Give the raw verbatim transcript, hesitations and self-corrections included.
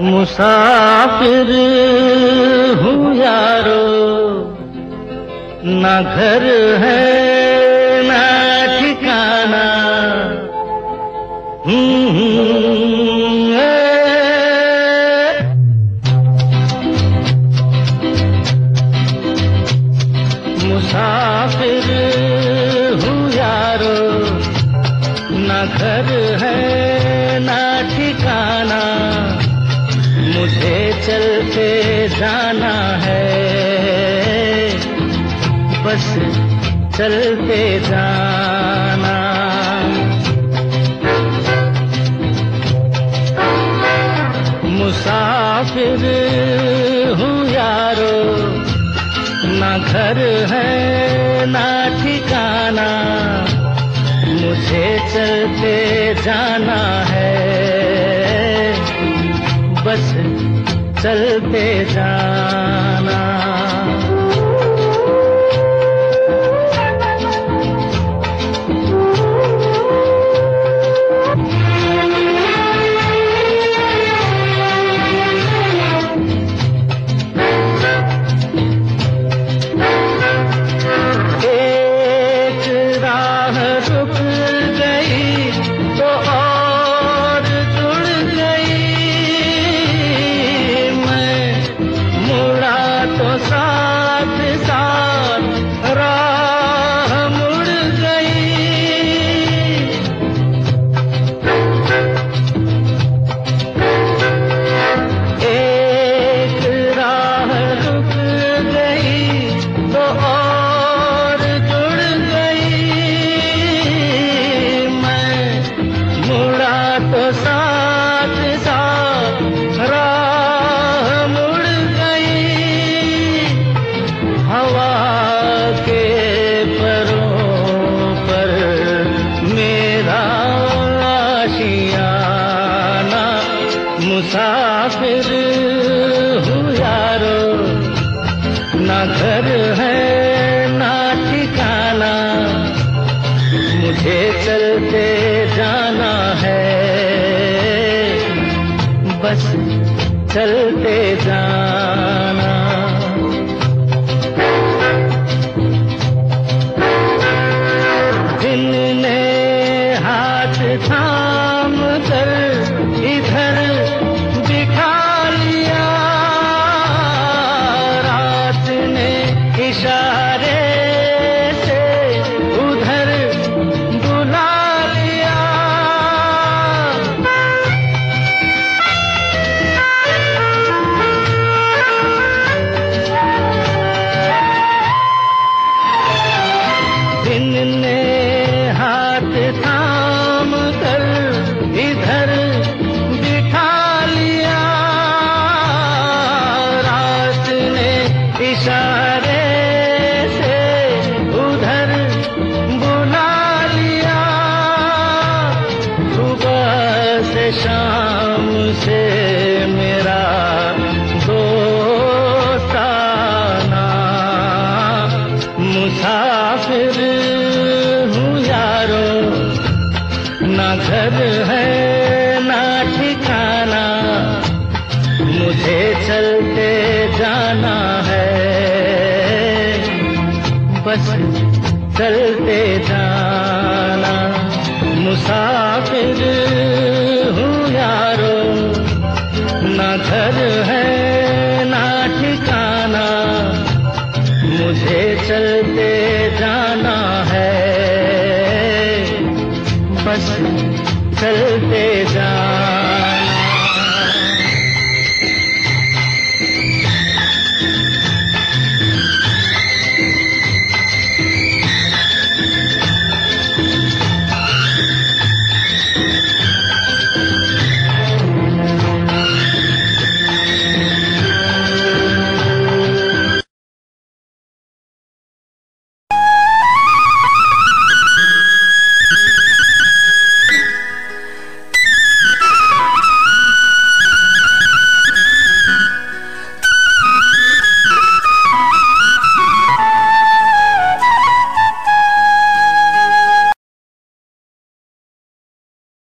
मुसाफिर हूँ यारो, ना घर है ना ठिकाना, मुसाफिर हूँ यारो, ना घर है ना ठिकाना, मुझे चलते जाना है, बस चलते जाना। मुसाफिर हूँ यारो, ना घर है ना ठिकाना, मुझे चलते जाना है, बस चलते जाना। एक राह रुक गई तो और जुड़ गई, मैं मुड़ा तो साथ साथ राह मुड़ गई। एक राह रुक गई तो और जुड़ गई, मैं मुड़ा तो साथ साथ राह मुड़ गई। हवा के परों पर मेरा आशियाना, मुसाफिर हूँ यारो, ना घर है ना ठिकाना, मुझे चलते जाना है, बस चलते जाना। दिन ने हाथ थाम कर इधर बिठा लिया, रात ने इशारे से उधर बुला लिया। दिन ने हाथ थाम कर इधर बिठा लिया, रात ने इशारे से उधर बुला लिया। सुबह से शाम से मेरा दोस्ताना, मुसाफिर हूँ यारो, ना घर है ना ठिकाना, मुझे चलते जाना है, बस चलते जाना। मुसाफिर हूँ यारो, ना घर है ना ठिकाना, मुझे चलते जाना है, बस चलते जाना।